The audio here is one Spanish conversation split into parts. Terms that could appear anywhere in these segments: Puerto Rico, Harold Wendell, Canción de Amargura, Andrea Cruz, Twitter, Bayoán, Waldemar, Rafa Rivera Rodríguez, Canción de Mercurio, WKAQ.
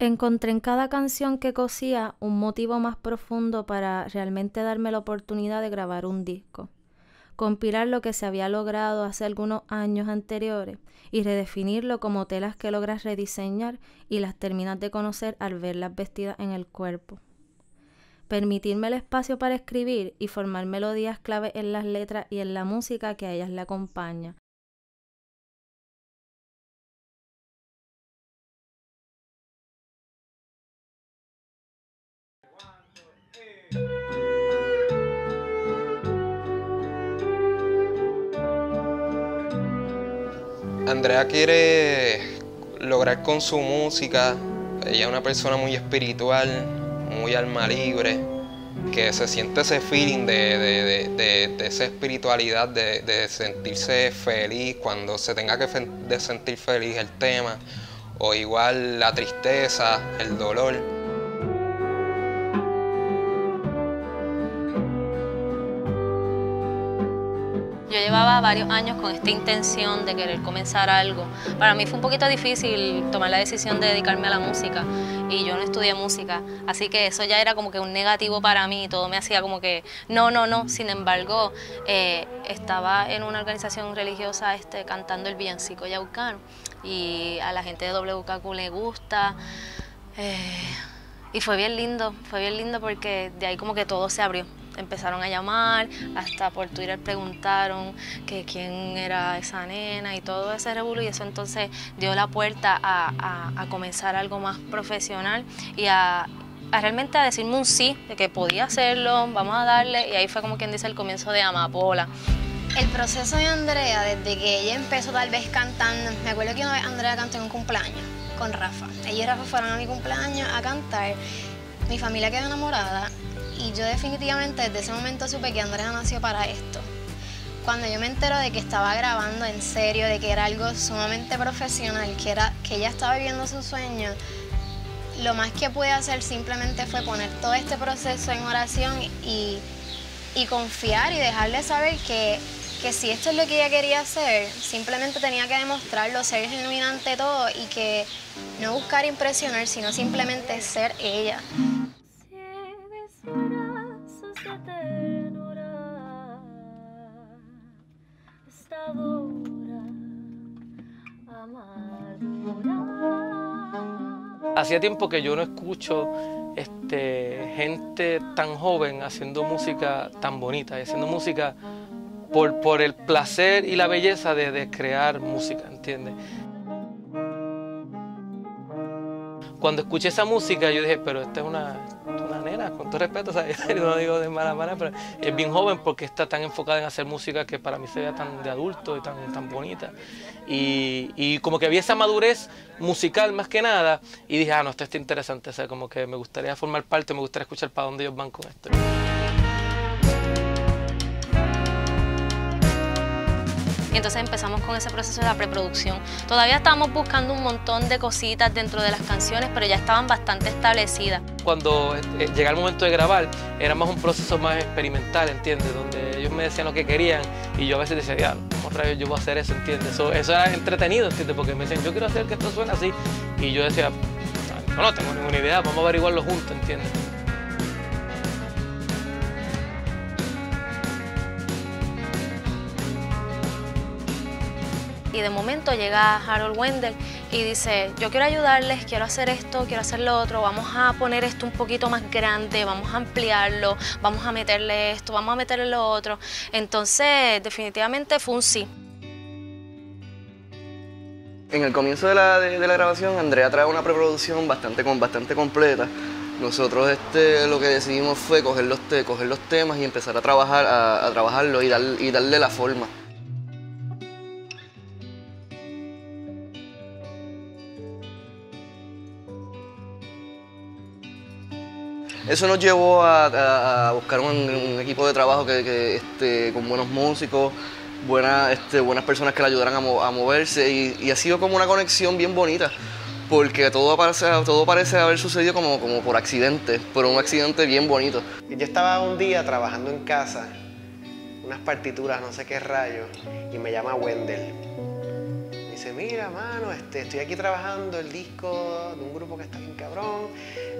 Encontré en cada canción que cosía un motivo más profundo para realmente darme la oportunidad de grabar un disco, compilar lo que se había logrado hace algunos años anteriores y redefinirlo como telas que logras rediseñar y las terminas de conocer al verlas vestidas en el cuerpo. Permitirme el espacio para escribir y formar melodías clave en las letras y en la música que a ellas le acompaña. Andrea quiere lograr con su música, ella es una persona muy espiritual, muy alma libre, que se siente ese feeling de esa espiritualidad, de sentirse feliz cuando se tenga que sentir feliz el tema, o igual la tristeza, el dolor. Yo llevaba varios años con esta intención de querer comenzar algo. Para mí fue un poquito difícil tomar la decisión de dedicarme a la música y yo no estudié música, así que eso ya era como que un negativo para mí, todo me hacía como que no. Sin embargo, estaba en una organización religiosa cantando el villancico yaucano y a la gente de WKAQ le gusta. Y fue bien lindo porque de ahí como que todo se abrió. Empezaron a llamar, hasta por Twitter preguntaron que quién era esa nena y todo ese revuelo, y eso entonces dio la puerta a comenzar algo más profesional y a realmente a decirme un sí, de que podía hacerlo, vamos a darle, y ahí fue como quien dice el comienzo de Amapola. El proceso de Andrea, desde que ella empezó tal vez cantando, me acuerdo que una vez Andrea cantó en un cumpleaños con Rafa, ella y Rafa fueron a mi cumpleaños a cantar, mi familia quedó enamorada. Y yo definitivamente desde ese momento supe que Andrea nació para esto. Cuando yo me entero de que estaba grabando en serio, de que era algo sumamente profesional, que ella estaba viviendo su sueño, lo más que pude hacer simplemente fue poner todo este proceso en oración y confiar y dejarle saber que si esto es lo que ella quería hacer, simplemente tenía que demostrarlo, ser genuina ante todo y que no buscar impresionar, sino simplemente ser ella. Hacía tiempo que yo no escucho gente tan joven haciendo música tan bonita, haciendo música por el placer y la belleza de crear música, ¿entiendes? Cuando escuché esa música yo dije, pero esta es una nena, con todo respeto, ¿sabes? Yo no digo de mala manera, pero es bien joven porque está tan enfocada en hacer música que para mí se vea tan de adulto y tan bonita. Y como que había esa madurez musical más que nada y dije, ah, no, esto está interesante, ¿sabes? Como que me gustaría formar parte, me gustaría escuchar para dónde ellos van con esto. Entonces empezamos con ese proceso de la preproducción. Todavía estábamos buscando un montón de cositas dentro de las canciones, pero ya estaban bastante establecidas. Cuando llega el momento de grabar, era más un proceso más experimental, ¿entiendes? Donde ellos me decían lo que querían y yo a veces decía, ya, ¿cómo rayos yo voy a hacer eso, ¿entiendes? Eso era entretenido, ¿entiendes? Porque me decían, yo quiero hacer que esto suene así. Y yo decía, no tengo ninguna idea, vamos a averiguarlo juntos, ¿entiendes? Y de momento llega Harold Wendell y dice, yo quiero ayudarles, quiero hacer esto, quiero hacer lo otro, vamos a poner esto un poquito más grande, vamos a ampliarlo, vamos a meterle esto, vamos a meterle lo otro. Entonces, definitivamente fue un sí. En el comienzo de la grabación, Andrea trae una preproducción bastante completa. Nosotros lo que decidimos fue coger los temas y empezar a trabajar, a trabajarlo y darle la forma. Eso nos llevó a buscar un equipo de trabajo con buenos músicos, buenas personas que le ayudaran a moverse y ha sido como una conexión bien bonita, porque todo parece haber sucedido como por accidente, pero un accidente bien bonito. Yo estaba un día trabajando en casa, unas partituras, no sé qué rayos, y me llama Wendell. dice, mira, mano, estoy aquí trabajando el disco de un grupo que está bien cabrón,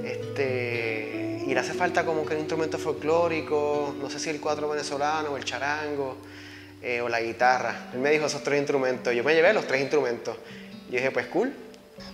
y le hace falta como que un instrumento folclórico, no sé si el cuatro venezolano o el charango o la guitarra. Él me dijo esos tres instrumentos, yo me llevé los tres instrumentos. Yo dije, pues cool.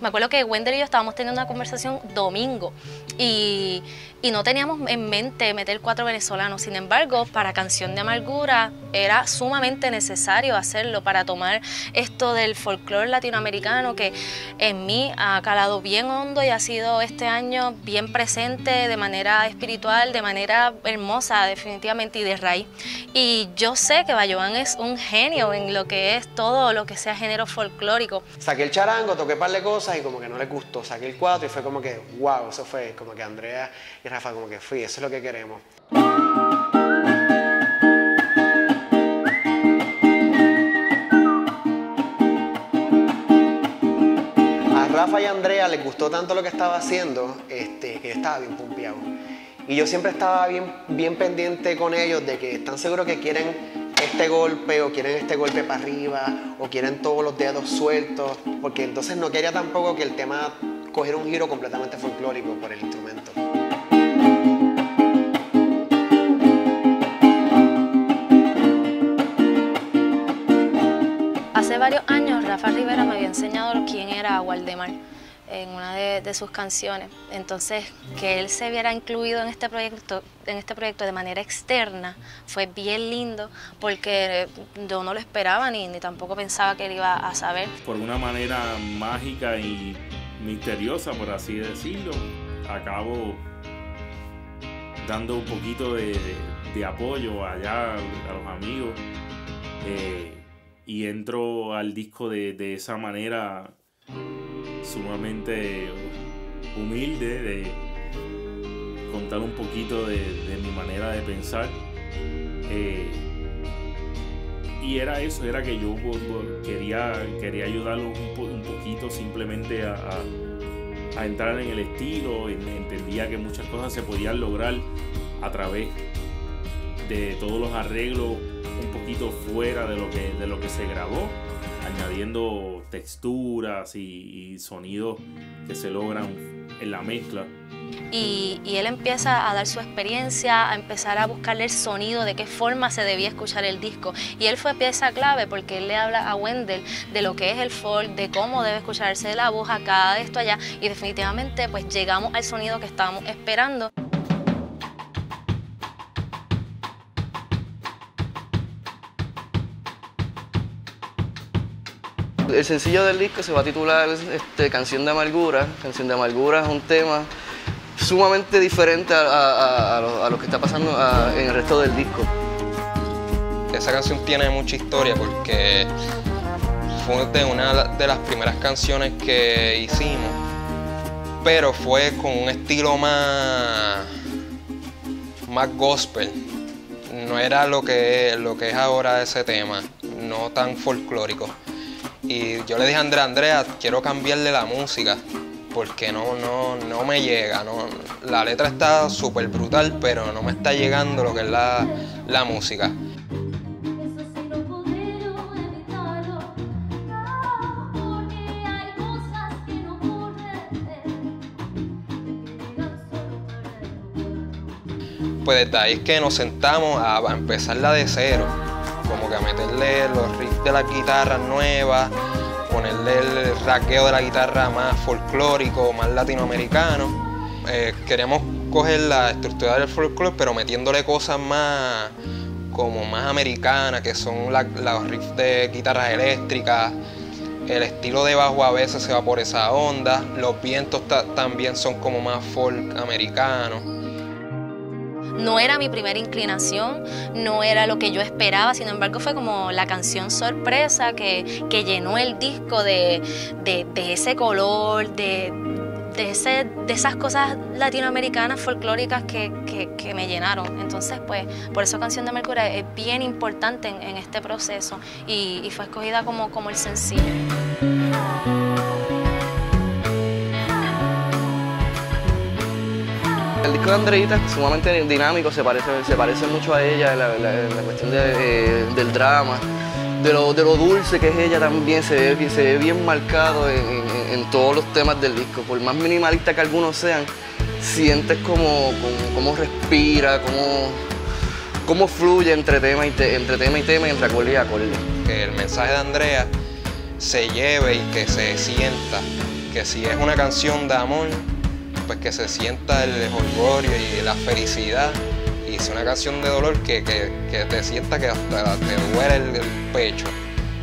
Me acuerdo que Wendell y yo estábamos teniendo una conversación domingo y no teníamos en mente meter cuatro venezolanos. Sin embargo, para Canción de Amargura era sumamente necesario hacerlo para tomar esto del folclore latinoamericano que en mí ha calado bien hondo y ha sido este año bien presente de manera espiritual, de manera hermosa definitivamente y de raíz. Y yo sé que Bayoán es un genio en lo que es todo lo que sea género folclórico. Saqué el charango, toqué par de cosas y como que no le gustó, saqué el 4 y fue como que wow, eso fue como que Andrea y Rafa como que fui, eso es lo que queremos. A Rafa y a Andrea les gustó tanto lo que estaba haciendo que yo estaba bien pumpeado y yo siempre estaba bien pendiente con ellos de que están seguros que quieren este golpe o quieren este golpe para arriba o quieren todos los dedos sueltos, porque entonces no quería tampoco que el tema cogiera un giro completamente folclórico por el instrumento. Hace varios años Rafa Rivera me había enseñado quién era Waldemar en una de sus canciones, entonces que él se viera incluido en este proyecto de manera externa fue bien lindo porque yo no lo esperaba ni tampoco pensaba que él iba a saber. Por una manera mágica y misteriosa, por así decirlo, acabo dando un poquito de apoyo allá a los amigos y entro al disco de esa manera sumamente humilde de contar un poquito de mi manera de pensar y era eso, era que yo quería ayudarlos un poquito simplemente a entrar en el estilo. Entendía que muchas cosas se podían lograr a través de todos los arreglos un poquito fuera de lo que se grabó, añadiendo texturas y sonidos que se logran en la mezcla. Y él empieza a dar su experiencia, a empezar a buscarle el sonido, de qué forma se debía escuchar el disco. Y él fue pieza clave porque él le habla a Wendell de lo que es el folk, de cómo debe escucharse la voz acá, esto allá. Y definitivamente pues llegamos al sonido que estábamos esperando. El sencillo del disco se va a titular Canción de Amargura. Canción de Amargura es un tema sumamente diferente a lo que está pasando en el resto del disco. Esa canción tiene mucha historia porque fue de una de las primeras canciones que hicimos, pero fue con un estilo más gospel. No era lo que es ahora ese tema, no tan folclórico. Y yo le dije a Andrea, quiero cambiarle la música porque no me llega. No, la letra está súper brutal, pero no me está llegando lo que es la música. Pues desde ahí es que nos sentamos a empezarla de cero. Como que a meterle los riffs de las guitarras nuevas, ponerle el rasgueo de la guitarra más folclórico, más latinoamericano. Queremos coger la estructura del folclore, pero metiéndole cosas más como más americanas, que son los riffs de guitarras eléctricas. El estilo de bajo a veces se va por esa onda. Los vientos también son como más folk americanos. No era mi primera inclinación, no era lo que yo esperaba, sin embargo fue como la canción sorpresa que llenó el disco de ese color, de esas cosas latinoamericanas folclóricas que me llenaron. Entonces pues por eso Canción de Mercurio es bien importante en este proceso y fue escogida como el sencillo. El disco de Andreita es sumamente dinámico, se parece mucho a ella en la cuestión del drama, de lo dulce que es ella también, se ve bien marcado en todos los temas del disco. Por más minimalista que algunos sean, sientes como respira, cómo fluye entre tema y tema, entre acorde y acorde. Que el mensaje de Andrea se lleve y que se sienta, que si es una canción de amor, pues que se sienta el orgullo y la felicidad. Y si es una canción de dolor, que te sienta que hasta te duele el pecho.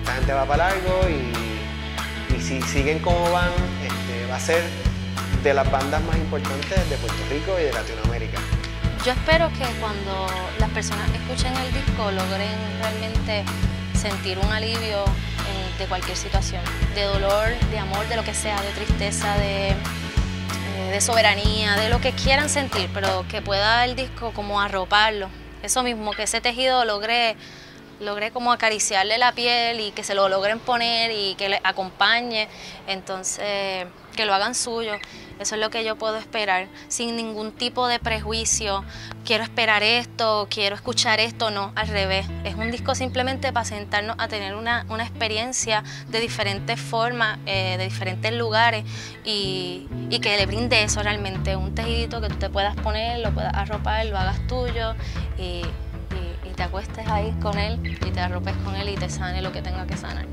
La gente va para largo y si siguen como van, va a ser de las bandas más importantes de Puerto Rico y de Latinoamérica. Yo espero que cuando las personas escuchen el disco logren realmente sentir un alivio de cualquier situación, de dolor, de amor, de lo que sea, de tristeza, de soberanía, de lo que quieran sentir, pero que pueda el disco como arroparlo. Eso mismo, que ese tejido logré como acariciarle la piel y que se lo logren poner y que le acompañe, entonces que lo hagan suyo. Eso es lo que yo puedo esperar, sin ningún tipo de prejuicio. Quiero esperar esto, quiero escuchar esto, no, al revés. Es un disco simplemente para sentarnos a tener una experiencia de diferentes formas, de diferentes lugares y que le brinde eso realmente, un tejidito que tú te puedas poner, lo puedas arropar, lo hagas tuyo y te acuestes ahí con él y te arropes con él y te sane lo que tenga que sanar.